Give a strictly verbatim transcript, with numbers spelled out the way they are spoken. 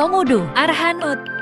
Komodo, Arhanut.